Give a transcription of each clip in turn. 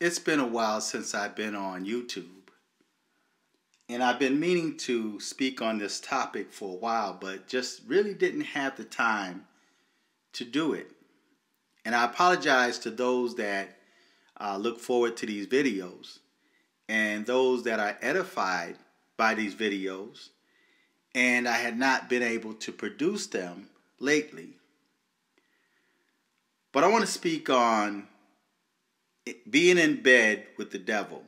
It's been a while since I've been on YouTube, and I've been meaning to speak on this topic for a while, but just really didn't have the time to do it. And I apologize to those that look forward to these videos and those that are edified by these videos, and I had not been able to produce them lately. But I want to speak on being in bed with the devil.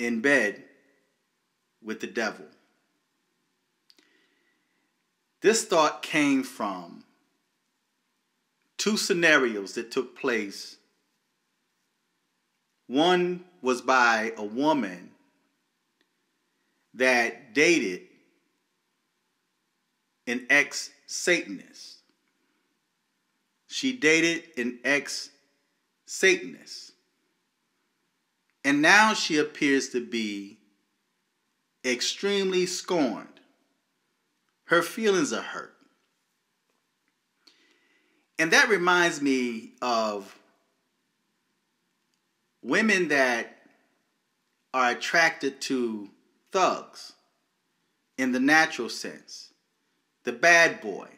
In bed with the devil. This thought came from two scenarios that took place. One was by a woman that dated an ex-Satanist. She dated an ex-Satanist. And now she appears to be extremely scorned. Her feelings are hurt. And that reminds me of women that are attracted to thugs in the natural sense. The bad boy,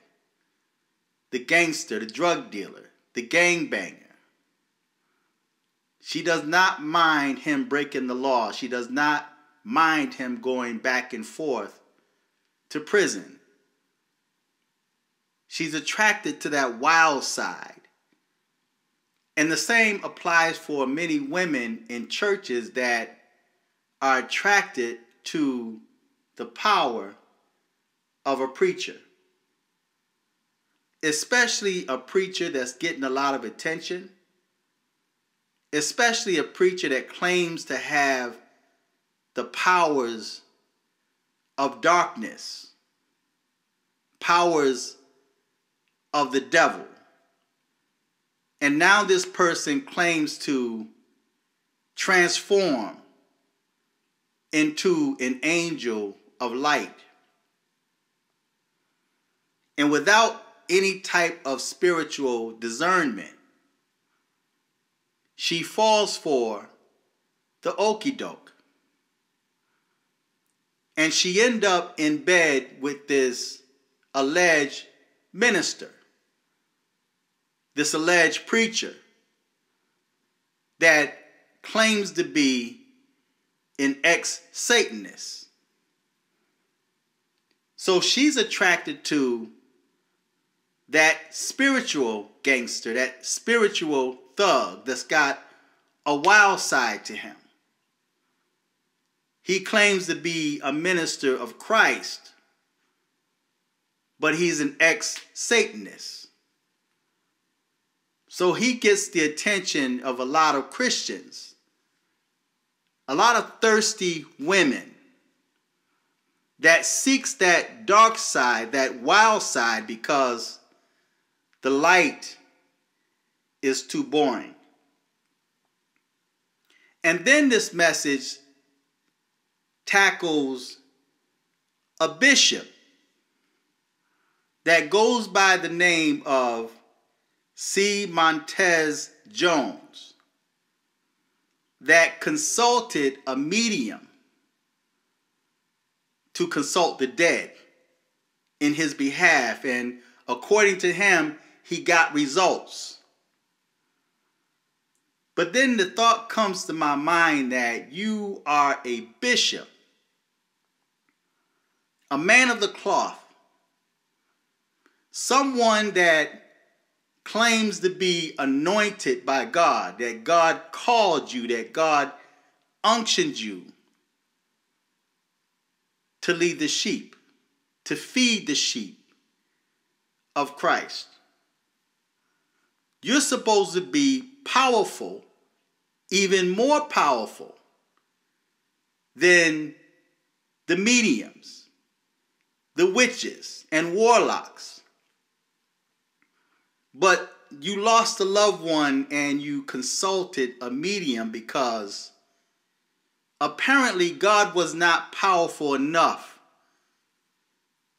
the gangster, the drug dealer, the gangbanger. She does not mind him breaking the law. She does not mind him going back and forth to prison. She's attracted to that wild side. And the same applies for many women in churches that are attracted to the power of a preacher. Especially a preacher that's getting a lot of attention. Especially a preacher that claims to have the powers of darkness, powers of the devil. And now this person claims to transform into an angel of light. And without any type of spiritual discernment, she falls for the okie doke. And she ends up in bed with this alleged minister, this alleged preacher that claims to be an ex-Satanist. So she's attracted to that spiritual gangster, that spiritual thug that's got a wild side to him. He claims to be a minister of Christ, but he's an ex-Satanist. So he gets the attention of a lot of Christians, a lot of thirsty women that seeks that dark side, that wild side, because the light is too boring. And then this message tackles a bishop that goes by the name of C. Montez Jones, that consulted a medium to consult the dead in his behalf, and according to him, he got results. But then the thought comes to my mind that you are a bishop, a man of the cloth, someone that claims to be anointed by God, that God called you, that God unctioned you to lead the sheep, to feed the sheep of Christ. You're supposed to be powerful, even more powerful than the mediums, the witches, and warlocks. But you lost a loved one and you consulted a medium because apparently God was not powerful enough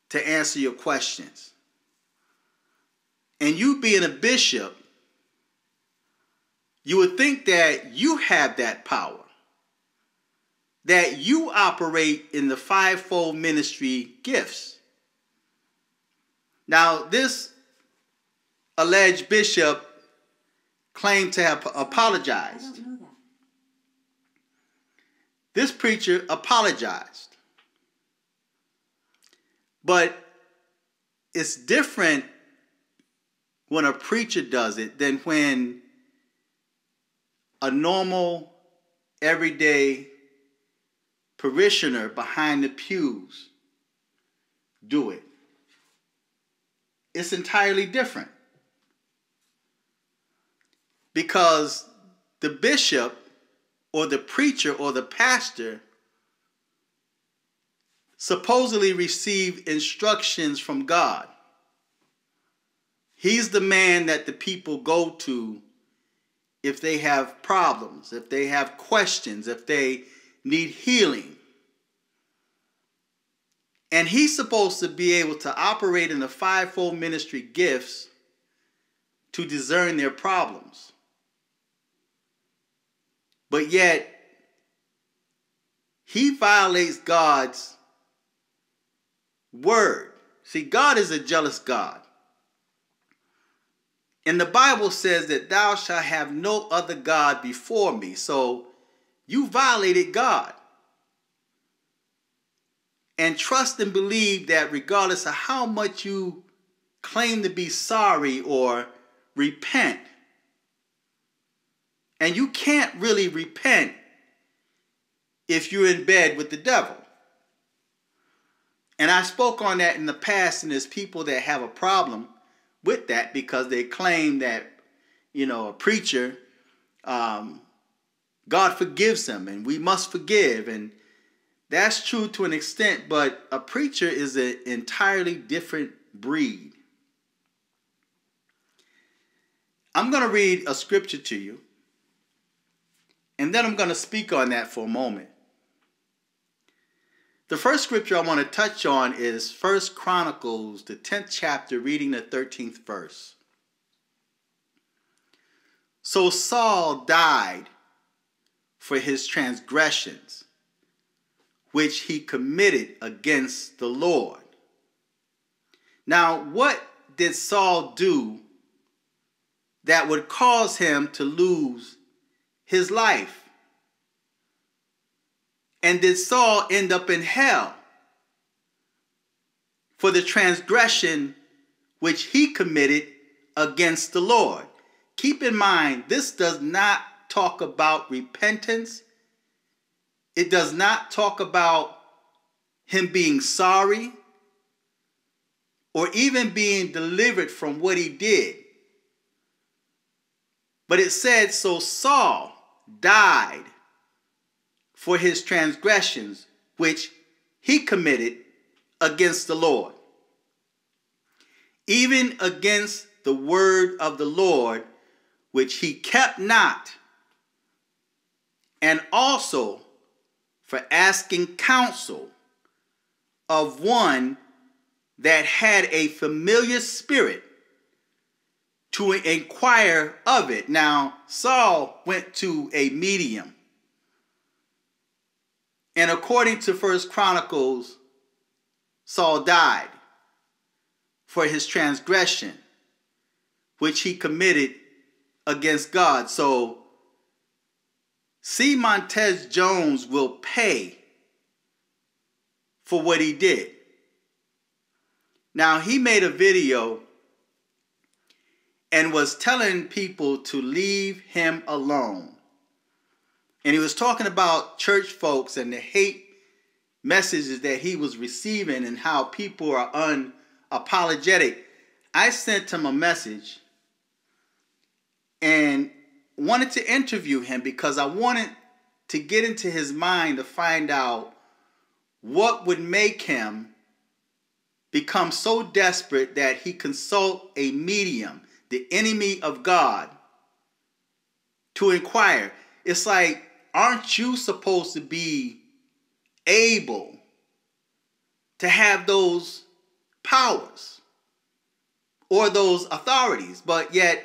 to answer your questions. And you being a bishop, You would think that you have that power, that you operate in the fivefold ministry gifts. Now, this alleged bishop claimed to have apologized. I don't know that. This preacher apologized. But it's different when a preacher does it than when a normal, everyday parishioner behind the pews do it. It's entirely different. Because the bishop or the preacher or the pastor supposedly received instructions from God. He's the man that the people go to if they have problems, if they have questions, if they need healing. And he's supposed to be able to operate in the fivefold ministry gifts to discern their problems. But yet, he violates God's word. See, God is a jealous God. And the Bible says that thou shalt have no other God before me. So you violated God. And trust and believe that regardless of how much you claim to be sorry or repent, and you can't really repent if you're in bed with the devil. And I spoke on that in the past, and there's people that have a problem with that because they claim that, you know, a preacher, God forgives him and we must forgive. And that's true to an extent, but a preacher is an entirely different breed. I'm going to read a scripture to you. And then I'm going to speak on that for a moment. The first scripture I want to touch on is 1 Chronicles, the 10th chapter, reading the 13th verse. So Saul died for his transgressions, which he committed against the Lord. Now, what did Saul do that would cause him to lose his life? And did Saul end up in hell for the transgression which he committed against the Lord? Keep in mind, this does not talk about repentance. It does not talk about him being sorry or even being delivered from what he did. But it said, so Saul died for his transgressions, which he committed against the Lord, even against the word of the Lord, which he kept not, and also for asking counsel of one that had a familiar spirit to inquire of it. Now, Saul went to a medium. And according to 1 Chronicles, Saul died for his transgression, which he committed against God. So, C. Montez Jones will pay for what he did. Now, he made a video and was telling people to leave him alone. And he was talking about church folks and the hate messages that he was receiving and how people are unapologetic. I sent him a message and wanted to interview him because I wanted to get into his mind to find out what would make him become so desperate that he consult a medium, the enemy of God, to inquire. It's like, aren't you supposed to be able to have those powers or those authorities? But yet,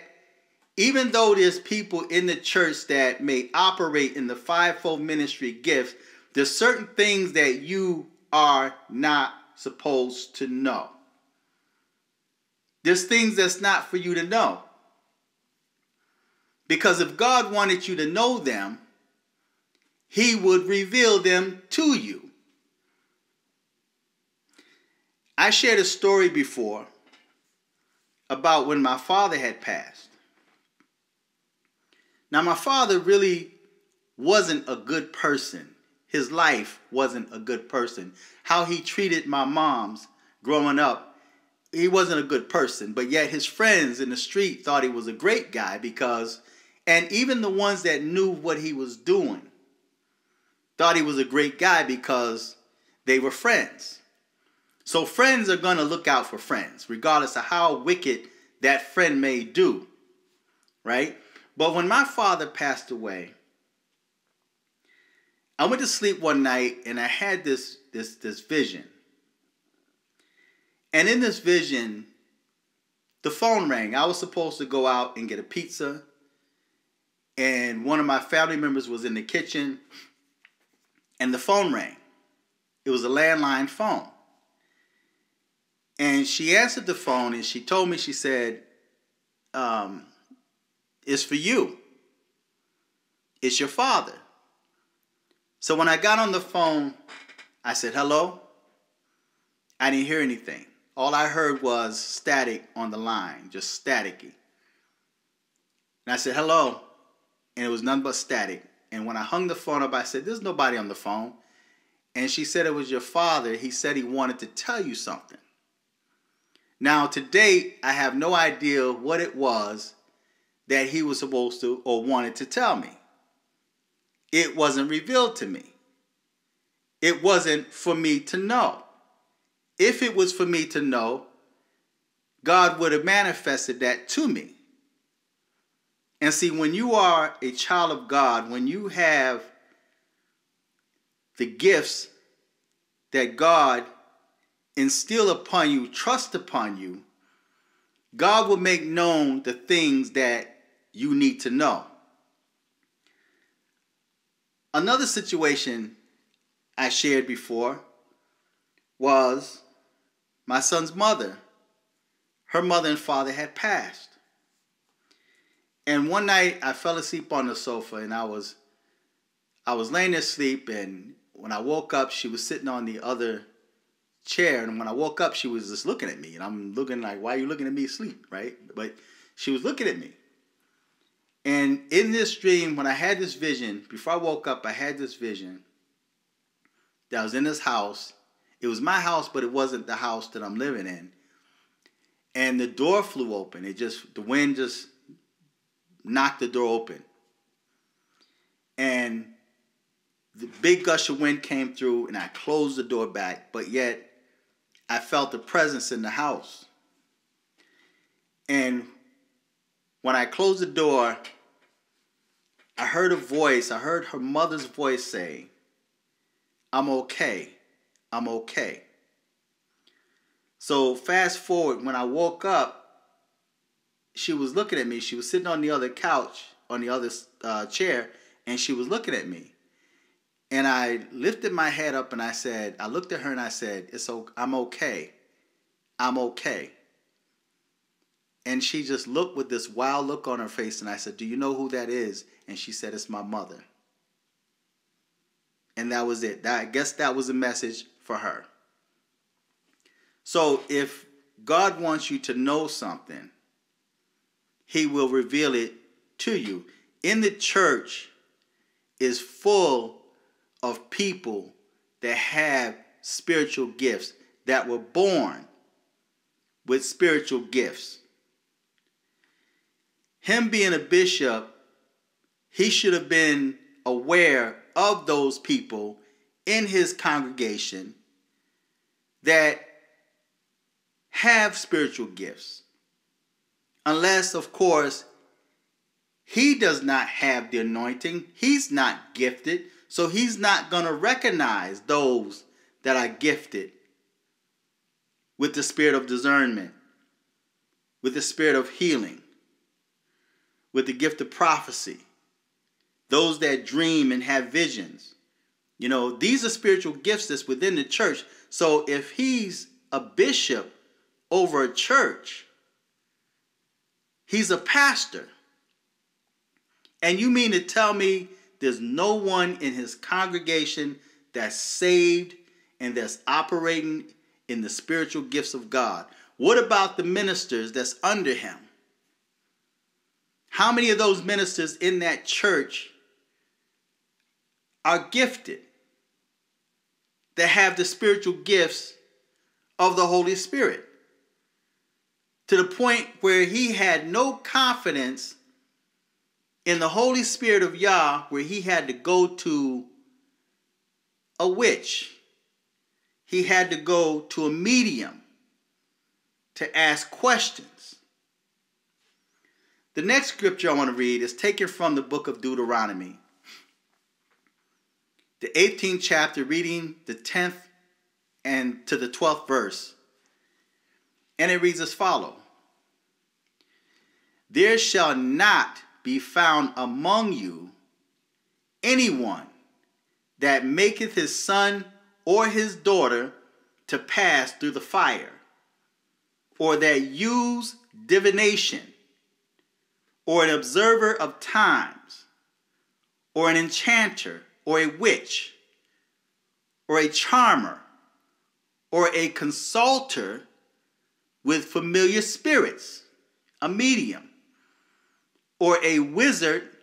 Even though there's people in the church that may operate in the fivefold ministry gifts, there's certain things that you are not supposed to know. There's things that's not for you to know. Because if God wanted you to know them, He would reveal them to you. I shared a story before about when my father had passed. Now, my father really wasn't a good person. His life wasn't a good person. How he treated my moms growing up, he wasn't a good person. But yet his friends in the street thought he was a great guy because, and even the ones that knew what he was doing, thought he was a great guy because they were friends. So friends are going to look out for friends, regardless of how wicked that friend may do, right? But when my father passed away, I went to sleep one night and I had this vision. And in this vision, the phone rang. I was supposed to go out and get a pizza. And one of my family members was in the kitchen. And the phone rang. It was a landline phone. And she answered the phone and she told me, she said, it's for you. It's your father. So when I got on the phone, I said, hello. I didn't hear anything. All I heard was static on the line, just staticky. And I said, hello. And it was nothing but static. And when I hung the phone up, I said, there's nobody on the phone. And she said it was your father. He said he wanted to tell you something. Now, to date, I have no idea what it was that he was supposed to or wanted to tell me. It wasn't revealed to me. It wasn't for me to know. If it was for me to know, God would have manifested that to me. And see, when you are a child of God, when you have the gifts that God instilled upon you, trust upon you, God will make known the things that you need to know. Another situation I shared before was my son's mother. Her mother and father had passed. And one night I fell asleep on the sofa and I was laying there asleep, and when I woke up, she was sitting on the other chair, and when I woke up, she was just looking at me, and I'm looking like, why are you looking at me asleep, right? But she was looking at me. And in this dream, when I had this vision, before I woke up, I had this vision that I was in this house. It was my house, but it wasn't the house that I'm living in. And the door flew open. The wind just knocked the door open. And the big gush of wind came through, and I closed the door back, but yet I felt the presence in the house. And when I closed the door, I heard a voice. I heard her mother's voice say, I'm okay. I'm okay. So fast forward, when I woke up, she was looking at me. She was sitting on the other couch, on the other chair, and she was looking at me. And I lifted my head up and I looked at her and I said, I'm okay. I'm okay. And she just looked with this wild look on her face and I said, do you know who that is? And she said, it's my mother. And that was it. I guess that was a message for her. So if God wants you to know something, He will reveal it to you. In the church is full of people that have spiritual gifts, that were born with spiritual gifts. Him being a bishop, he should have been aware of those people in his congregation that have spiritual gifts. Unless, of course, he does not have the anointing. He's not gifted. So he's not going to recognize those that are gifted with the spirit of discernment, with the spirit of healing, with the gift of prophecy, those that dream and have visions. You know, these are spiritual gifts that's within the church. So if he's a bishop over a church, he's a pastor. And you mean to tell me there's no one in his congregation that's saved and that's operating in the spiritual gifts of God? What about the ministers that's under him? How many of those ministers in that church are gifted, that have the spiritual gifts of the Holy Spirit, to the point where he had no confidence in the Holy Spirit of Yah, where he had to go to a witch? He had to go to a medium to ask questions. The next scripture I want to read is taken from the book of Deuteronomy, the 18th chapter, reading the 10th and to the 12th verse. And it reads as follows: "There shall not be found among you anyone that maketh his son or his daughter to pass through the fire, or that use divination, or an observer of times, or an enchanter, or a witch, or a charmer, or a consulter with familiar spirits," a medium, "or a wizard,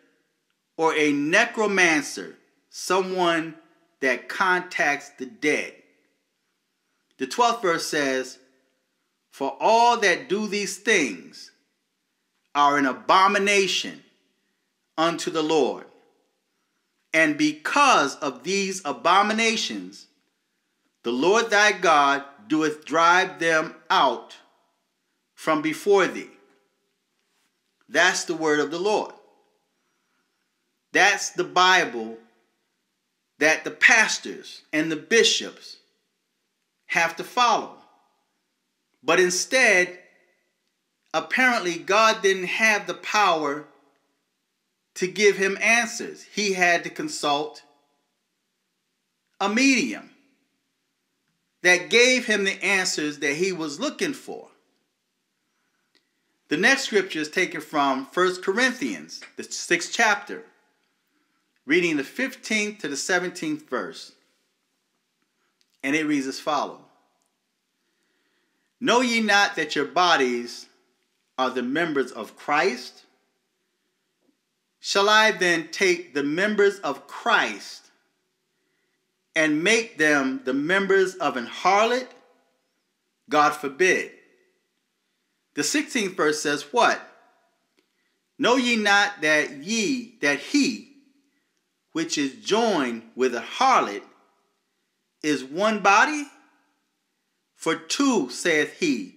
or a necromancer," someone that contacts the dead. The 12th verse says, "For all that do these things are an abomination unto the Lord. And because of these abominations, the Lord thy God doeth drive them out from before thee." That's the word of the Lord. That's the Bible that the pastors and the bishops have to follow. But instead, apparently God didn't have the power to give him answers. He had to consult a medium that gave him the answers that he was looking for. The next scripture is taken from 1 Corinthians, the 6th chapter, reading the 15th to the 17th verse. And it reads as follows: "Know ye not that your bodies are the members of Christ? Shall I then take the members of Christ and make them the members of an harlot? God forbid." The 16th verse says what? "Know ye not that he which is joined with a harlot is one body? For two, saith he,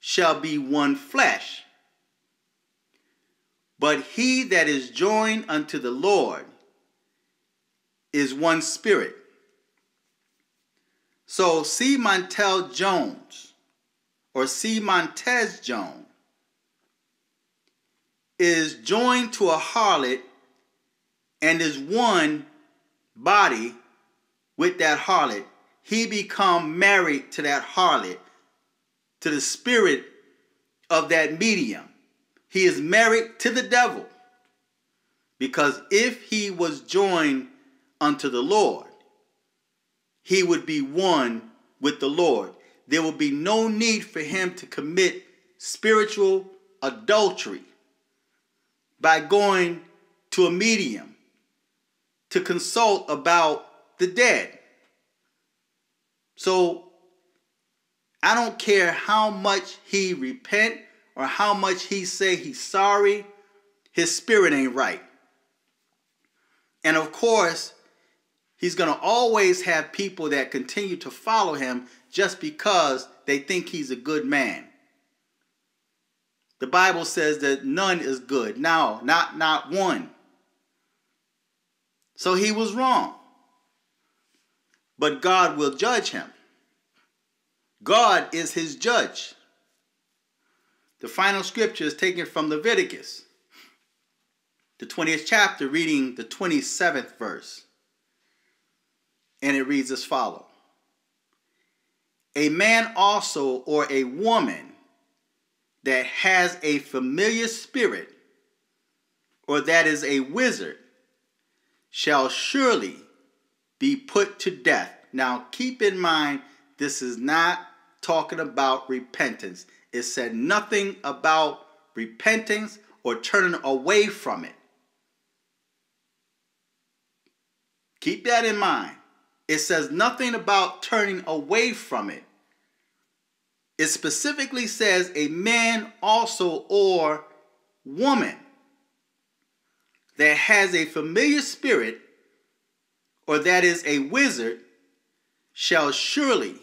shall be one flesh. But he that is joined unto the Lord is one spirit." So C. Montez Jones, or C. Montez Jones, is joined to a harlot and is one body with that harlot. He become married to that harlot, to the spirit of that medium. He is married to the devil. Because if he was joined unto the Lord, he would be one with the Lord. There would be no need for him to commit spiritual adultery by going to a medium to consult about the dead. So I don't care how much he repent or how much he say he's sorry, his spirit ain't right. And of course, he's going to always have people that continue to follow him just because they think he's a good man. The Bible says that none is good. No, not one. So he was wrong. But God will judge him. God is his judge. The final scripture is taken from Leviticus, the 20th chapter, reading the 27th verse. And it reads as follows. A man also, or a woman, that has a familiar spirit, or that is a wizard, shall surely be put to death. Now keep in mind, this is not talking about repentance. It said nothing about repentance or turning away from it. Keep that in mind. It says nothing about turning away from it. It specifically says a man also, or woman, that has a familiar spirit, or that is a wizard, shall surely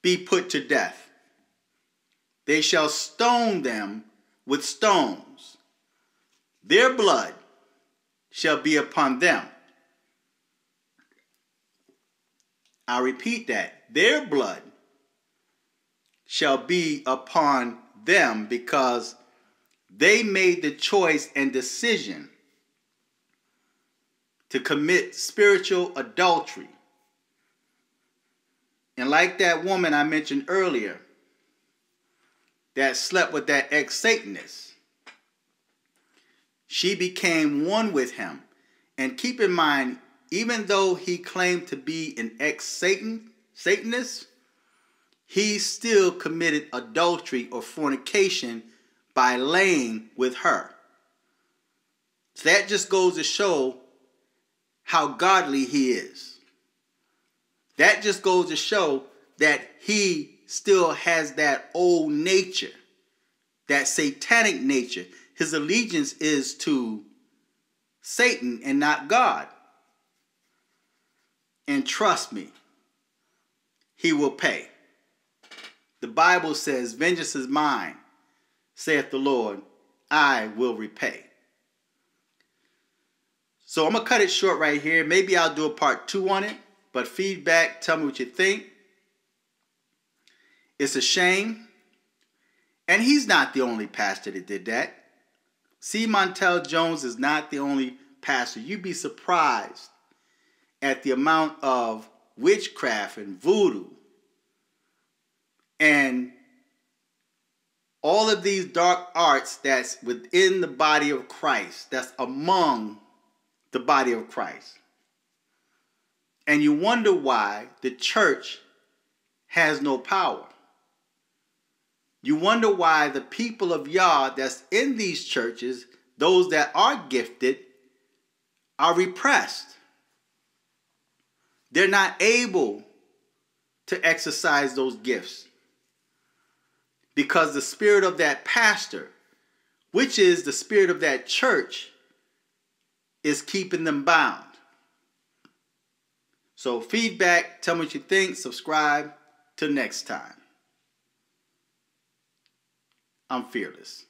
be put to death. They shall stone them with stones. Their blood shall be upon them. I repeat that. Their blood shall be upon them, because they made the choice and decision to commit spiritual adultery. And like that woman I mentioned earlier that slept with that ex-Satanist, she became one with him. And keep in mind, even though he claimed to be an ex-Satanist, he still committed adultery or fornication by laying with her. So that just goes to show how godly he is. That just goes to show that he still has that old nature, that satanic nature. His allegiance is to Satan and not God. And trust me, he will pay. The Bible says, vengeance is mine, saith the Lord, I will repay. So I'm going to cut it short right here. Maybe I'll do a part 2 on it. But feedback, tell me what you think. It's a shame. And he's not the only pastor that did that. C. Montez Jones is not the only pastor. You'd be surprised at the amount of witchcraft and voodoo and all of these dark arts that's within the body of Christ, that's among the body of Christ. And you wonder why the church has no power. You wonder why the people of Yah that's in these churches, those that are gifted, are repressed. They're not able to exercise those gifts, because the spirit of that pastor, which is the spirit of that church, is keeping them bound. So feedback, tell me what you think, subscribe. Till next time, I'm fearless.